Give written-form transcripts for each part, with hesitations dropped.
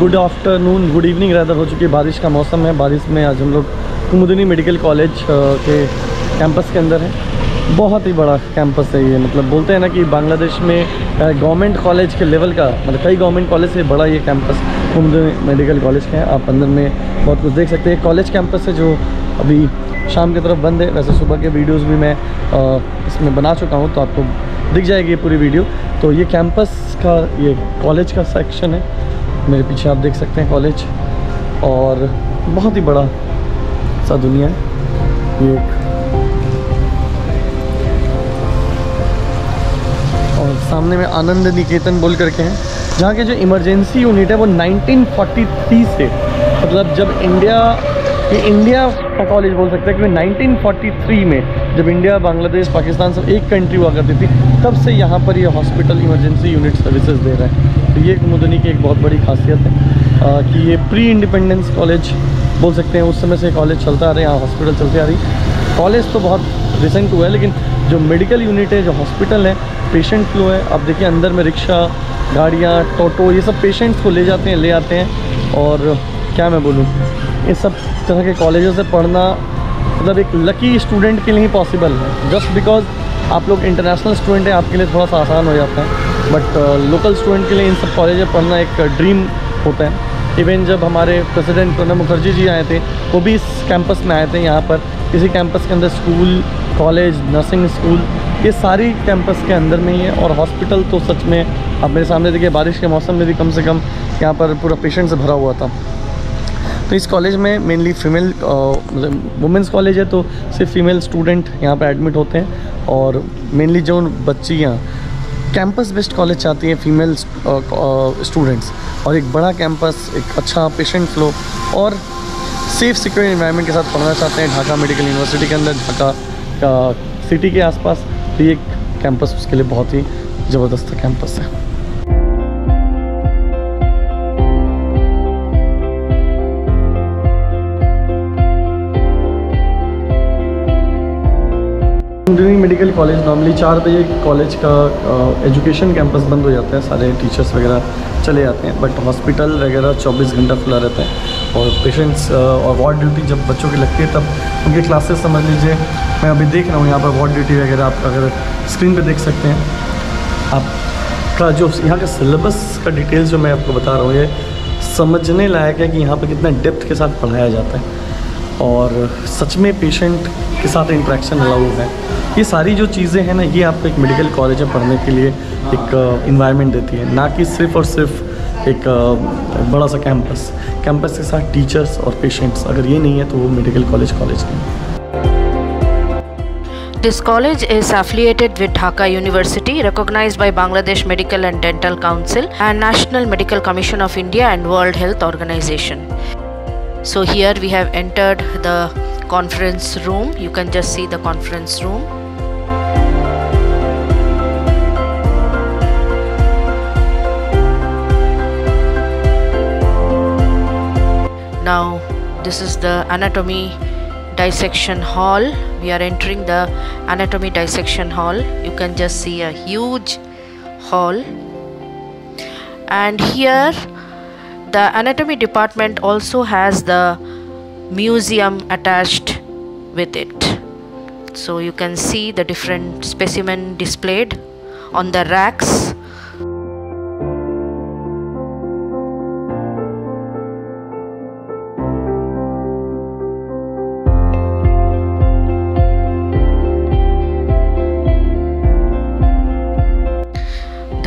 Good afternoon, good evening rather हो चुकी है। बारिश का मौसम है। बारिश में आज हम लोग कुमुदिनी मेडिकल कॉलेज के कैंपस के अंदर है। बहुत ही बड़ा कैंपस है ये। मतलब बोलते हैं ना कि बांग्लादेश में गवर्नमेंट कॉलेज के लेवल का, मतलब कई गवर्नमेंट कॉलेज से बड़ा ये कैंपस कुमुदिनी मेडिकल कॉलेज का है। आप अंदर में बहुत कुछ देख सकते हैं। कॉलेज कैंपस है जो अभी शाम की तरफ बंद है। वैसे सुबह के वीडियोज़ भी मैं इसमें बना चुका हूँ तो आपको दिख जाएगी ये पूरी वीडियो। तो ये कैंपस का, ये कॉलेज का सेक्शन है। मेरे पीछे आप देख सकते हैं कॉलेज, और बहुत ही बड़ा सा दुनिया है ये। और सामने में आनंद निकेतन बोल करके हैं, जहाँ के जो इमरजेंसी यूनिट है वो 1943 से, मतलब जब इंडिया का कॉलेज बोल सकते हैं, क्योंकि 1943 में जब इंडिया, बांग्लादेश, पाकिस्तान सब एक कंट्री हुआ करती थी, तब से यहाँ पर ये हॉस्पिटल इमरजेंसी यूनिट सर्विसेज दे रहे हैं। तो ये कुमुदिनी की एक बहुत बड़ी खासियत है कि ये प्री इंडिपेंडेंस कॉलेज बोल सकते हैं। उस समय से कॉलेज चलता आ रहा है, यहाँ हॉस्पिटल चलते आ रही। कॉलेज तो बहुत रिसेंट हुआ है, लेकिन जो मेडिकल यूनिट है, जो हॉस्पिटल है, पेशेंट फ्लो है। आप देखिए अंदर में रिक्शा, गाड़ियाँ, टोटो, ये सब पेशेंट्स को ले जाते हैं, ले आते हैं। और क्या मैं बोलूँ, इस सब तरह के कॉलेजों से पढ़ना मतलब एक लकी स्टूडेंट के लिए ही पॉसिबल है। जस्ट बिकॉज आप लोग इंटरनेशनल स्टूडेंट हैं, आपके लिए थोड़ा सा आसान हो जाता है, बट लोकल स्टूडेंट के लिए इन सब कॉलेज में पढ़ना एक ड्रीम होता है। इवन जब हमारे प्रेसिडेंट प्रणब मुखर्जी जी आए थे, वो भी इस कैंपस में आए थे। यहाँ पर इसी कैंपस के अंदर स्कूल, कॉलेज, नर्सिंग स्कूल, ये सारी कैंपस के अंदर में ही है। और हॉस्पिटल तो सच में आप मेरे सामने देखिए, बारिश के मौसम में भी कम से कम यहाँ पर पूरा पेशेंट से भरा हुआ था। तो इस कॉलेज में मेनली फीमेल, मतलब वुमेंस कॉलेज है, तो सिर्फ फीमेल स्टूडेंट यहाँ पर एडमिट होते हैं। और मेनली जो बच्चियाँ कैंपस बेस्ड कॉलेज चाहती है, फीमेल स्टूडेंट्स, और एक बड़ा कैंपस, एक अच्छा पेशेंट फ्लो और सेफ़ सिक्योर एनवायरनमेंट के साथ पढ़ना चाहते हैं ढाका मेडिकल यूनिवर्सिटी के अंदर, ढाका का सिटी के आसपास, तो ये कैंपस उसके लिए बहुत ही ज़बरदस्त कैंपस है। कुमुदिनी मेडिकल कॉलेज नॉर्मली 4 बजे कॉलेज का एजुकेशन कैंपस बंद हो जाता है, सारे टीचर्स वगैरह चले जाते हैं, बट हॉस्पिटल वगैरह 24 घंटा खुला रहता है। और पेशेंट्स और वार्ड ड्यूटी जब बच्चों की लगती है तब उनकी क्लासेस समझ लीजिए। मैं अभी देख रहा हूँ यहाँ पर वार्ड ड्यूटी वगैरह, आप अगर स्क्रीन पर देख सकते हैं। आपका जो यहाँ का सिलेबस का डिटेल्स जो मैं आपको बता रहा हूँ, ये समझने लायक है कि यहाँ पर कितना डेप्थ के साथ पढ़ाया जाता है और सच में पेशेंट के साथ इंटरेक्शन अलाउड है। ये सारी जो चीज़ें हैं ना, ये आपको एक मेडिकल कॉलेज में पढ़ने के लिए एक इन्वायरमेंट देती है, ना कि सिर्फ और सिर्फ एक बड़ा सा कैंपस। कैंपस के साथ टीचर्स और पेशेंट्स, अगर ये नहीं है तो वो मेडिकल कॉलेज नहीं है। This college is affiliated with Dhaka University, recognized by Bangladesh Medical and Dental Council and National Medical Commission of India and World Health Organization. So here we have entered the conference room. You can just see the conference room. Now this is the anatomy dissection hall. We are entering the anatomy dissection hall. You can just see a huge hall, and here the anatomy department also has the museum attached with it. So you can see the different specimen displayed on the racks.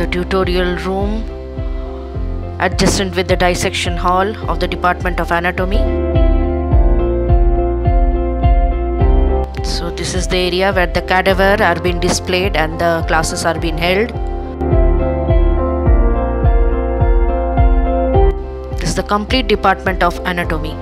The tutorial room adjacent with the dissection hall of the Department of Anatomy. So this is the area where the cadavers are being displayed and the classes are being held. This is the complete Department of Anatomy.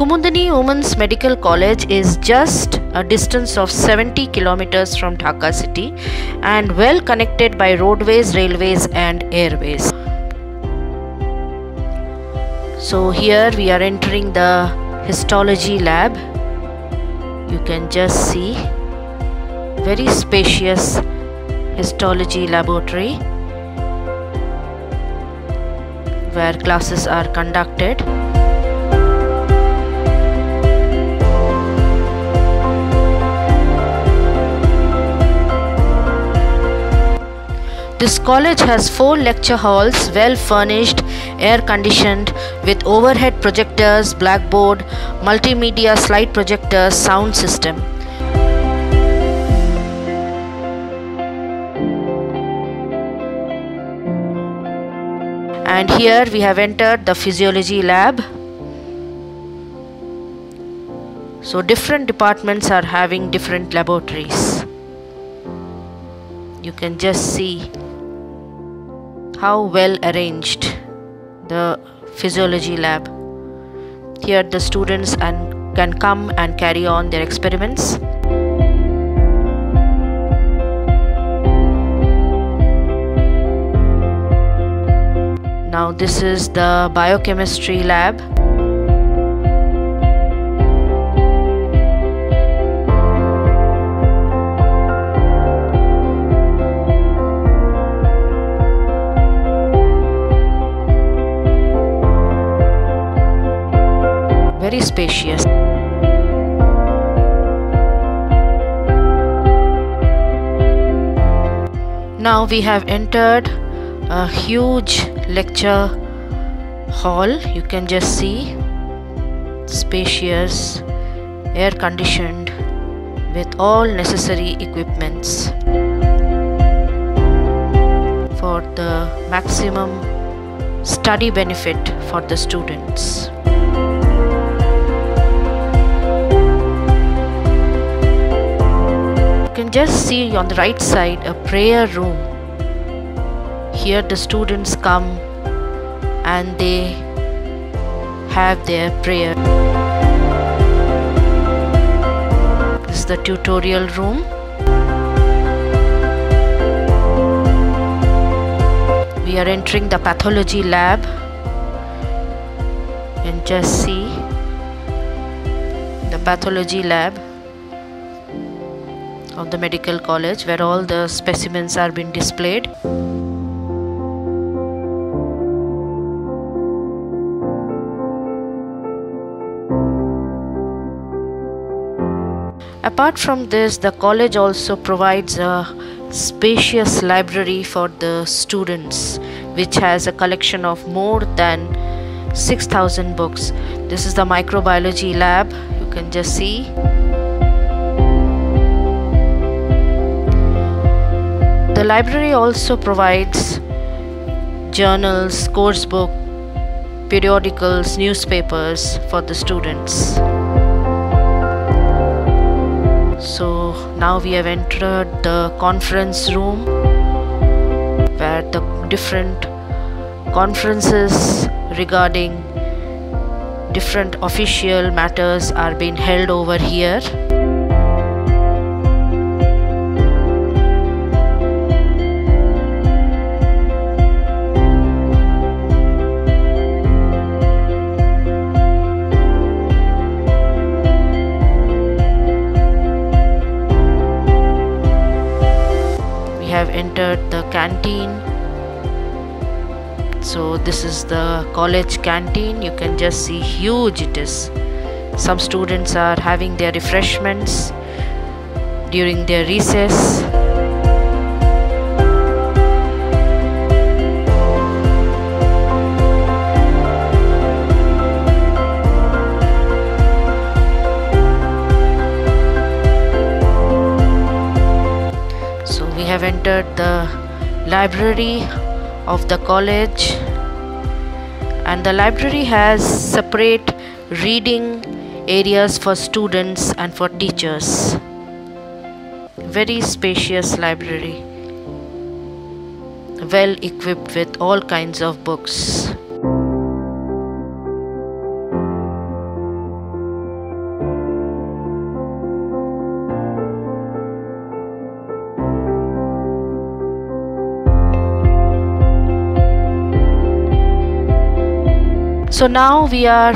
Kumudini Women's Medical College is just a distance of 70 kilometers from Dhaka city and well connected by roadways, railways and airways. So here we are entering the histology lab. You can just see very spacious histology laboratory where classes are conducted. This college has 4 lecture halls, well furnished, air conditioned, with overhead projectors, blackboard, multimedia slide projectors, sound system. And here we have entered the physiology lab. So different departments are having different laboratories. You can just see how well arranged the physiology lab. Here the students can come and carry on their experiments. Now this is the biochemistry lab. Very spacious. Now we have entered a huge lecture hall. You can just see spacious, air conditioned, with all necessary equipments for the maximum study benefit for the students. You can just see on the right side a prayer room. Here the students come and they have their prayer. This is the tutorial room. We are entering the pathology lab and just see the pathology lab of the medical college, where all the specimens are being displayed. Apart from this, the college also provides a spacious library for the students, which has a collection of more than 6,000 books. This is the microbiology lab. You can just see. The library also provides journals, course book, periodicals, newspapers for the students. So now we have entered the conference room, where the different conferences regarding different official matters are being held over here. Entered the canteen. So this is the college canteen. You can just see huge it is. Some students are having their refreshments during their recess. We have entered the library of the college, and the library has separate reading areas for students and for teachers. Very spacious library, well equipped with all kinds of books. So now we are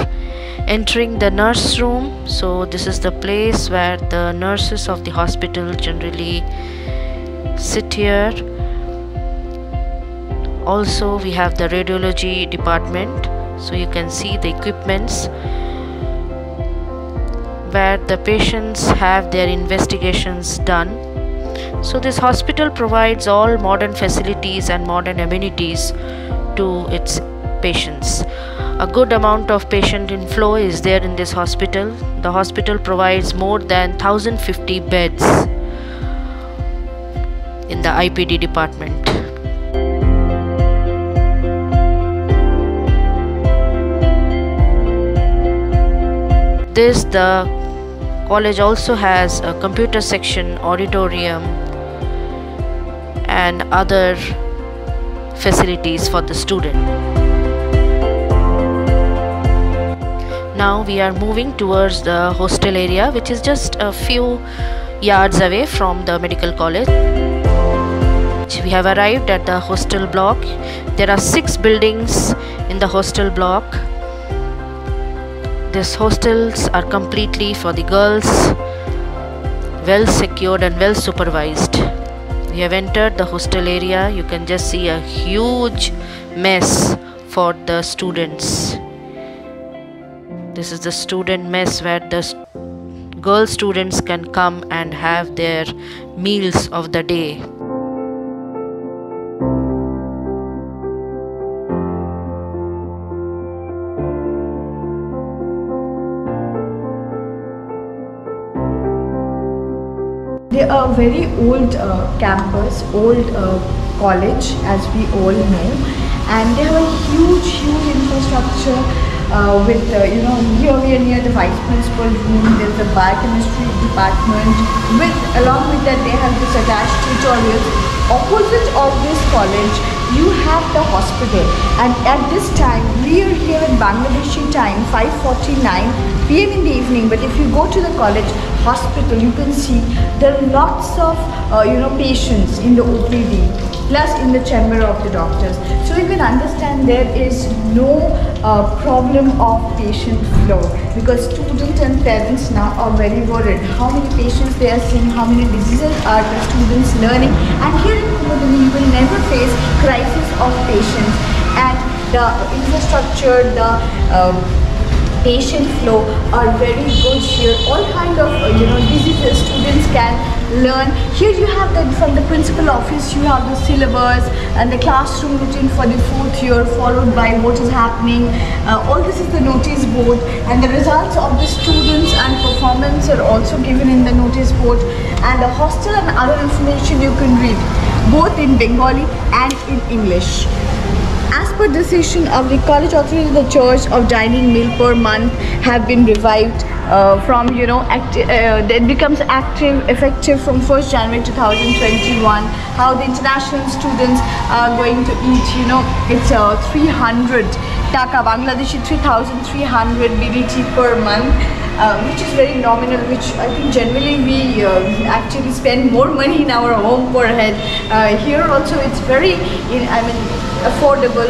entering the nurse room. So this is the place where the nurses of the hospital generally sit here. Also we have the radiology department. So you can see the equipments where the patients have their investigations done. So this hospital provides all modern facilities and modern amenities to its patients. A good amount of patient inflow is there in this hospital. The hospital provides more than 1,050 beds in the IPD department. The college also has a computer section, auditorium and other facilities for the student. Now we are moving towards the hostel area, which is just a few yards away from the medical college. We have arrived at the hostel block. There are 6 buildings in the hostel block. These hostels are completely for the girls, well secured and well supervised. We have entered the hostel area. You can just see a huge mess for the students. This is the student mess where the girl students can come and have their meals of the day. A very old campus, old college as we all know, and they have a huge infrastructure with here we are near the vice principal room. There's the biochemistry department, with along with that they have this attached tutorials. Opposite of this college you have the hospital, and at this time we are here in Bangladeshi time 5:49 PM in the evening, but if you go to the college hospital you can see there are lots of patients in the OPD plus in the chamber of the doctors, so you can understand there is no problem of patient flow, because students and parents now are very worried how many patients they are seeing, how many diseases are the students learning. And here in Kumudini you will never face crisis of patients, and the infrastructure, the patient flow are very good here. All kind of diseases students can learn. Here you have that from the principal office you have the syllabus and the classroom routine for the 4th year, followed by what is happening. All this is the notice board, and the results of the students and performance are also given in the notice board, and the hostel and other information you can read both in Bengali and in English. As per decision of the college authority, the charge of dining meal per month have been revived from it becomes effective from 1st January 2021. How the international students are going to eat, it's 300 taka Bangladeshi 3,300 BDT per month, which is very nominal, which I think generally we actually spend more money in our home per head. Here also it's very affordable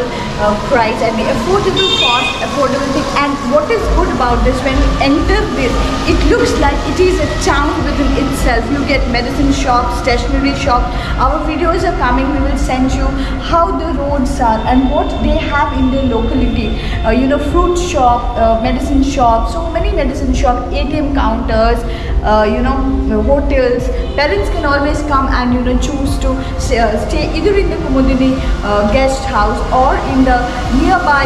price, and the affordable cost, affordable thing. And what is good about this, when you enter this, it looks like it is a town within itself. You get medicine shops, stationery shop. Our videos are coming, we will send you how the roads are and what they have in the locality. Fruit shop, medicine shop, so many medicine shop, ATM counters, hotels. Parents can always come and choose to stay either in the Kumudini guest house or in the nearby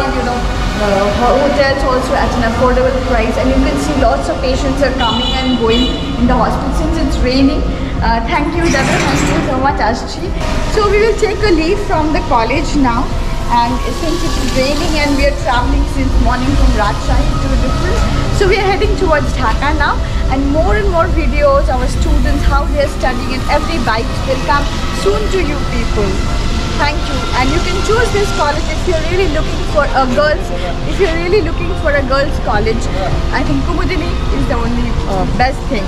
hotels, also at an affordable price. And you can see lots of patients are coming and going in the hospital since it's raining. Thank you, Dr. Thank you so much, Ashji. So we will take a leave from the college now, and since it is raining and we are traveling since morning from Rajshahi to different, so we are heading towards Dhaka now, and more videos, our students, how they are studying, and every bite will come soon to you people. Thank you. And you can choose this college if you're really looking for a girls. If you're really looking for a girls' college, I think Kumudini is the only best thing.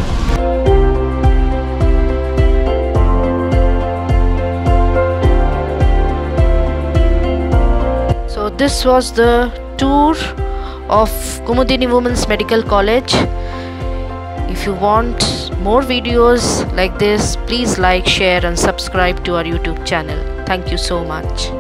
So this was the tour of Kumudini Women's Medical College. If you want more videos like this, please like, share and subscribe to our YouTube channel. Thank you so much.